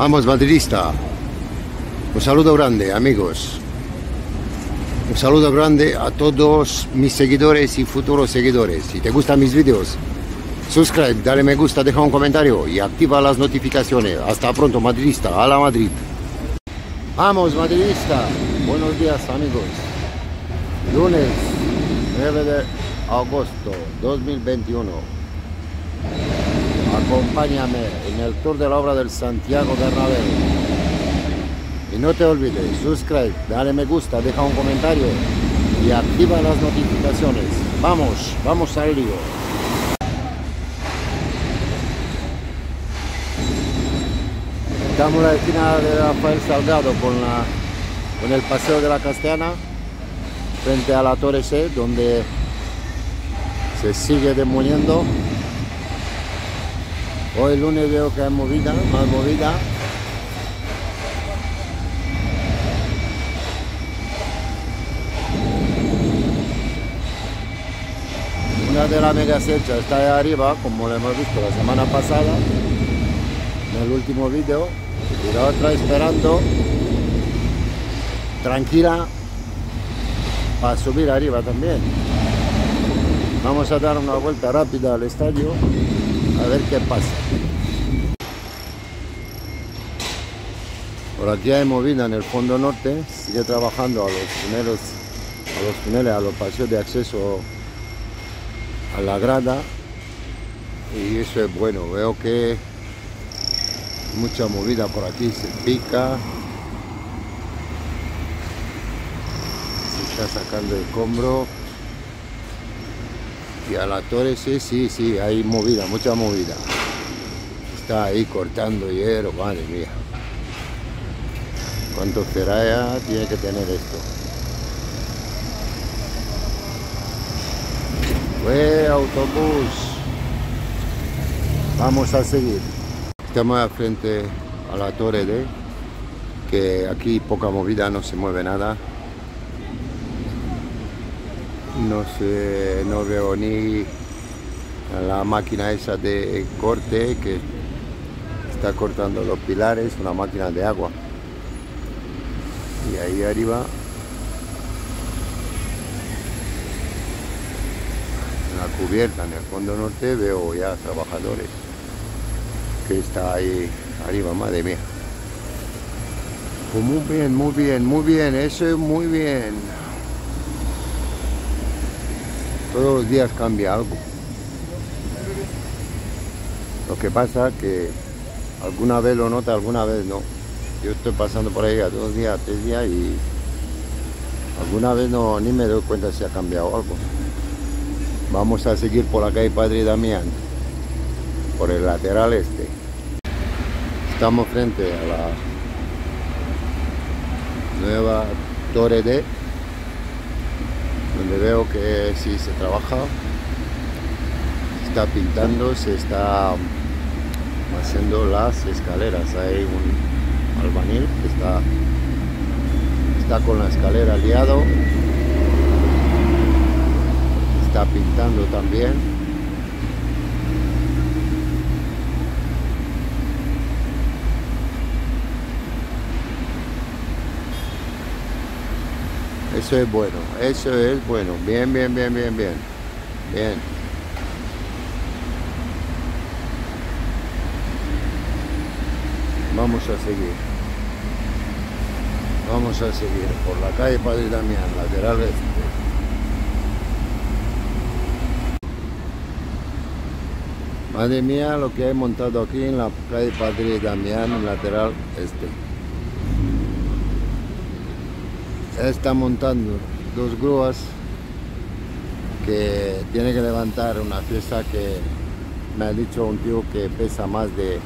Vamos, madridista. Un saludo grande, amigos. Un saludo grande a todos mis seguidores y futuros seguidores. Si te gustan mis vídeos, suscríbete, dale me gusta, deja un comentario y activa las notificaciones. Hasta pronto, madridista. A la Madrid. Vamos, madridista. Buenos días, amigos. Lunes 9 de agosto 2021. Acompáñame en el tour de la obra del Santiago Bernabéu. Y no te olvides, suscríbete, dale me gusta, deja un comentario y activa las notificaciones. Vamos, vamos al lío. Damos la esquina de Rafael Salgado con el Paseo de la Castellana, frente a la Torre C, donde se sigue demoliendo. Hoy lunes veo que hay movida, más movida. Una de las megas hechas está ahí arriba, como lo hemos visto la semana pasada, en el último vídeo. Y la otra esperando, tranquila, para subir arriba también. Vamos a dar una vuelta rápida al estadio, a ver qué pasa. Por aquí hay movida en el fondo norte, sigue trabajando a los túneles, a los pasillos de acceso a la grada. Y eso es bueno, veo que mucha movida por aquí, se pica, se está sacando el escombro. Y a la torre, sí, hay movida, mucha movida. Está ahí cortando hierro, madre mía. Cuánto feralla tiene que tener esto. ¡Fue autobús! Vamos a seguir. Estamos al frente a la Torre D, que aquí poca movida, no se mueve nada. No sé, no veo ni la máquina esa de corte que está cortando los pilares, una máquina de agua. Y ahí arriba, en la cubierta, en el fondo norte, veo ya trabajadores. Que está ahí arriba, madre mía. Pues muy bien, eso es muy bien. Todos los días cambia algo. Lo que pasa que alguna vez lo nota, alguna vez no. Yo estoy pasando por ahí a 2 días, 3 días y alguna vez no, ni me doy cuenta si ha cambiado algo. Vamos a seguir por la calle Padre Damián, por el lateral este. Estamos frente a la nueva Torre D, donde veo que sí se trabaja, se está pintando, se está haciendo las escaleras. Hay un albañil que está con la escalera liado, está pintando también. Eso es bueno, bien. Vamos a seguir por la calle Padre Damián, lateral este. Madre mía, lo que he montado aquí en la calle Padre Damián, lateral este. Está montando 2 grúas que tiene que levantar una pieza que me ha dicho un tío que pesa más de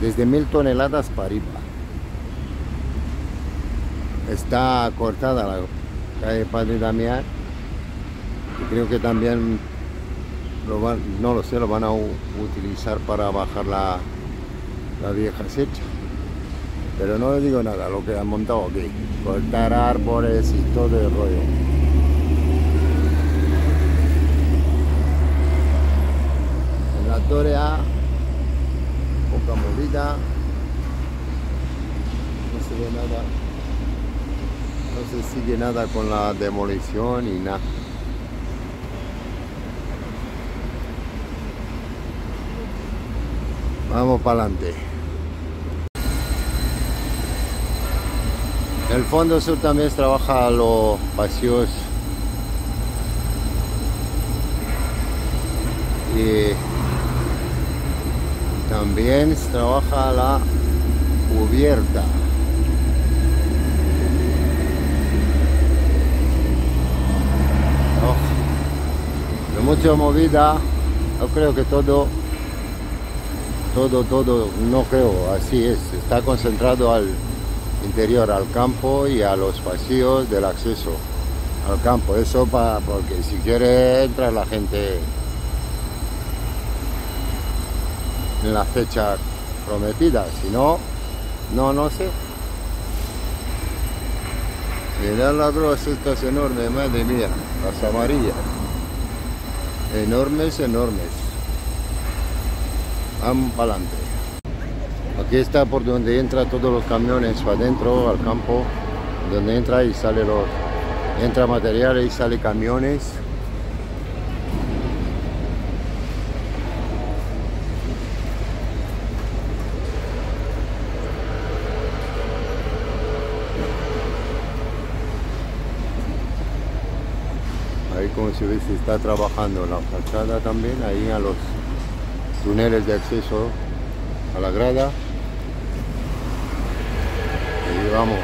desde 1000 toneladas para arriba. Está cortada la calle Padre Damián y creo que también lo van a utilizar para bajar la vieja secha. Pero no le digo nada, lo que han montado aquí, cortar árboles y todo el rollo. En la Torre A, poca movida, se ve nada, no se sigue nada con la demolición y nada. Vamos para adelante. El fondo sur también trabaja los paseos y también trabaja la cubierta. Oh, de mucha movida, yo creo que todo, no creo, así es, está concentrado al interior, al campo y a los pasillos del acceso al campo, eso para, porque si quiere entrar la gente en la fecha prometida, si no, no sé. Mirad la cruz, esta es enorme, madre mía, las amarillas, enormes, vamos para adelante. Aquí está por donde entran todos los camiones para adentro, al campo, donde entra y sale los... entra materiales y sale camiones. Ahí como se ve, se está trabajando la fachada también, ahí a los túneles de acceso a la grada. Y vamos,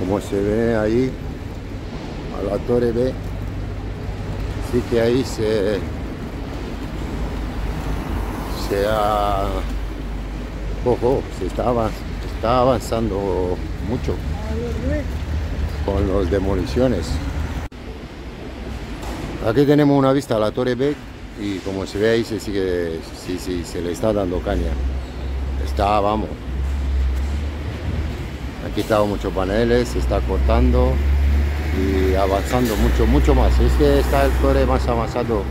como se ve ahí a la torre B, sí que ahí se está avanzando mucho con las demoliciones. Aquí tenemos una vista a la torre B y como se ve ahí se sigue, sí, se le está dando caña. Está, vamos. Han quitado muchos paneles, se está cortando y avanzando mucho más. Es que está el torre más avanzado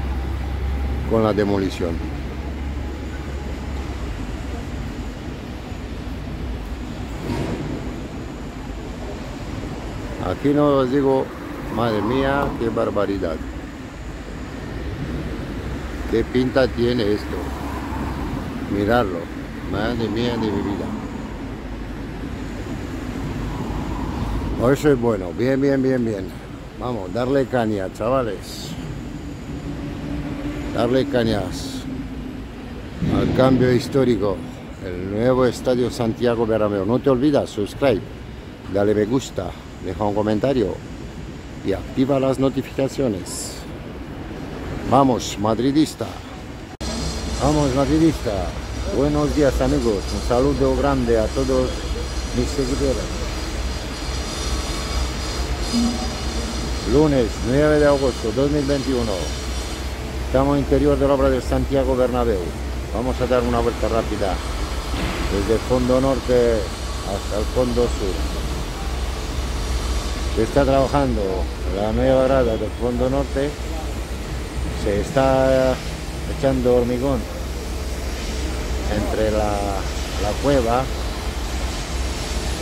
con la demolición. Aquí no os digo, madre mía, qué barbaridad. ¿Qué pinta tiene esto? Mirarlo, madre mía de mi vida. Eso es bueno, bien. Vamos, darle caña, chavales. Darle cañas al cambio histórico. El nuevo estadio Santiago Bernabéu. No te olvides, suscribe, dale me gusta, deja un comentario y activa las notificaciones. Vamos, madridista. Buenos días, amigos. Un saludo grande a todos mis seguidores. Lunes 9 de agosto 2021. Estamos interior de la obra del Santiago Bernabéu. Vamos a dar una vuelta rápida desde el fondo norte hasta el fondo sur. Se está trabajando la nueva grada del fondo norte. Se está echando hormigón entre la cueva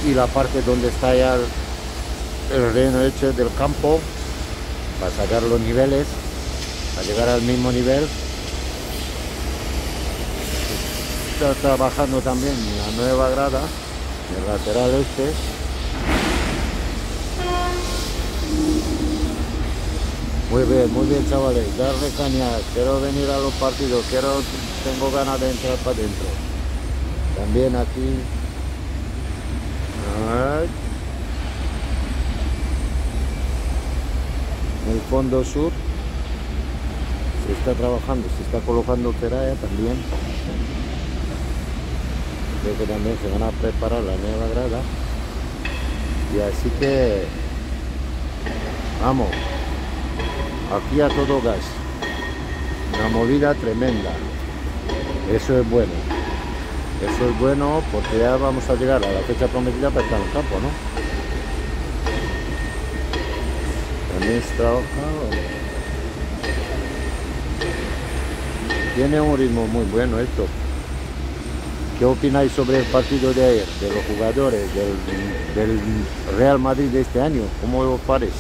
y la parte donde está ya el relleno hecho del campo para sacar los niveles, para llegar al mismo nivel. Está trabajando también la nueva grada del lateral este. Muy bien, chavales, darle caña, quiero venir a los partidos, tengo ganas de entrar para adentro. También aquí. En el fondo sur se está trabajando, se está colocando teraya también. Creo que también se van a preparar la nueva grada. Y así que vamos. Aquí a todo gas, una movida tremenda, eso es bueno porque ya vamos a llegar a la fecha prometida para estar en el campo, ¿no? También está trabajado, tiene un ritmo muy bueno esto, ¿Qué opináis sobre el partido de ayer, de los jugadores, del Real Madrid de este año? ¿Cómo os parece?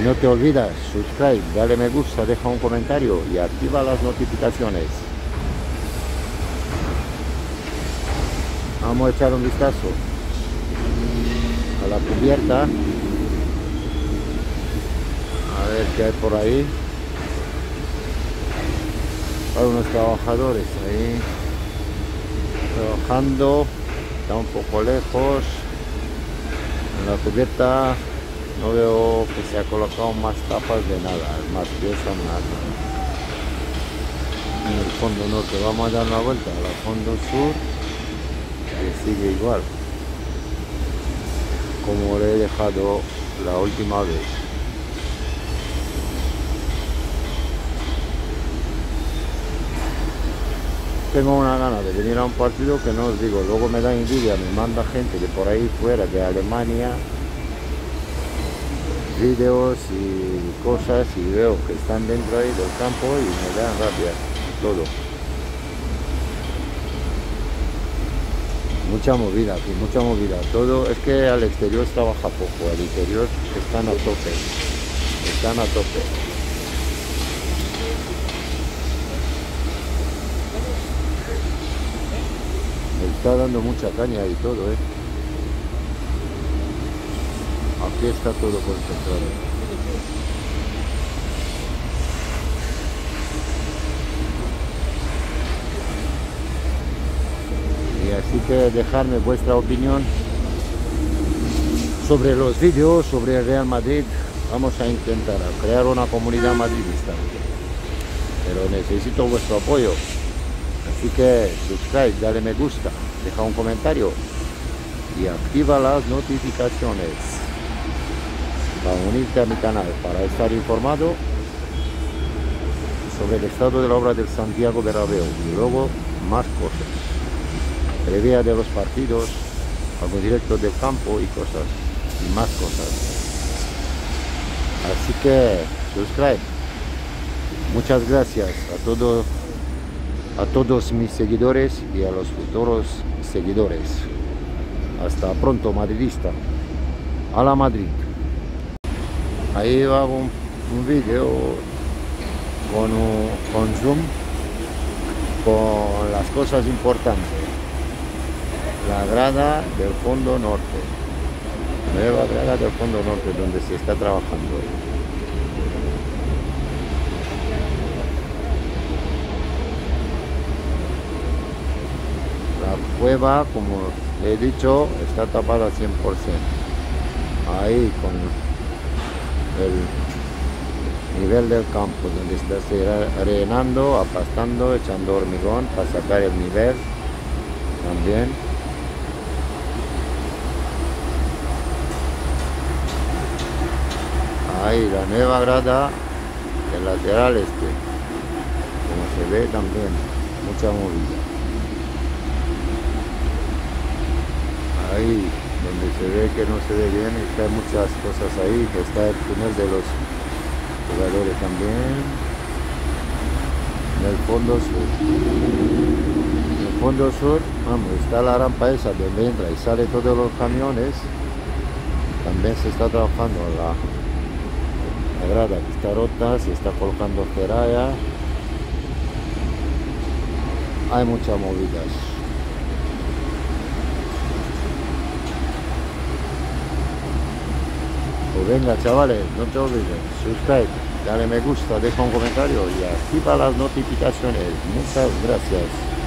Y no te olvides, suscribe, dale me gusta, deja un comentario y activa las notificaciones. Vamos a echar un vistazo a la cubierta. A ver qué hay por ahí. Hay unos trabajadores ahí trabajando. Está un poco lejos. En la cubierta no veo que se ha colocado más tapas de nada, más piezas, nada. En el fondo norte vamos a dar una vuelta a la fondo sur, que sigue igual como le he dejado la última vez. Tengo una gana de venir a un partido que no os digo, luego me da envidia, me manda gente de por ahí fuera, de Alemania, vídeos y cosas, y veo que están dentro ahí del campo y me dan rabia todo. Mucha movida aquí, mucha movida. Todo es que al exterior trabaja poco, al interior están a tope, están a tope. Está dando mucha caña y todo, ¿eh? Aquí está todo concentrado. Y así que dejadme vuestra opinión sobre los vídeos, sobre el Real Madrid. Vamos a intentar crear una comunidad madridista, pero necesito vuestro apoyo. Así que suscribe, dale me gusta, deja un comentario y activa las notificaciones para unirte a mi canal, para estar informado sobre el estado de la obra del Santiago Bernabéu y luego más cosas, previa de los partidos, algo directo del campo y cosas, y más cosas. Así que suscribe. Muchas gracias a todos. A todos mis seguidores y a los futuros seguidores. Hasta pronto, madridista. A la Madrid. Ahí hago un vídeo con zoom, con las cosas importantes. La grada del fondo norte. Nueva grada del fondo norte donde se está trabajando. Cueva, como he dicho, está tapada al 100%. Ahí con el nivel del campo, donde está arenando, aplastando, echando hormigón para sacar el nivel también. Ahí la nueva grada del lateral este, como se ve también, mucha movida. Ahí donde se ve que no se ve bien, están muchas cosas ahí, que está el túnel de los jugadores también. En el fondo sur. En el fondo sur, vamos, está la rampa esa donde entra y sale todos los camiones. También se está trabajando la grada, que está rota, se está colocando feralla. Hay muchas movidas. Pues venga chavales, no te olvides, suscribe, dale me gusta, deja un comentario y activa las notificaciones. Muchas gracias.